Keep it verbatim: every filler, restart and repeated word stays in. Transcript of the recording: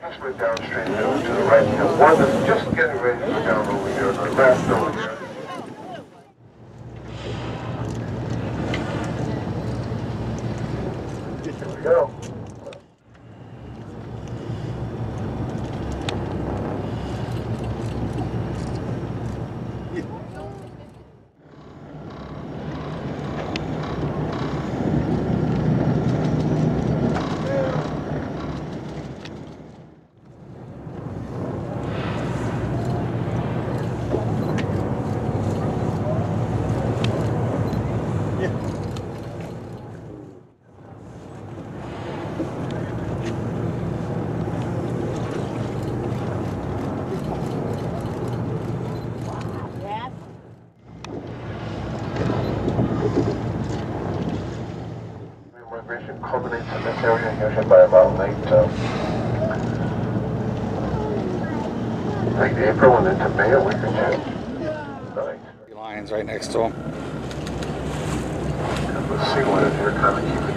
Downstream now to the right. Because one is just getting ready to go down over here, the last over here. Here we go. Culminates in this area usually by about late, uh, late April and into May, a week or two. Right. Lions right next to them. Let's see what it is here, kind of keep it.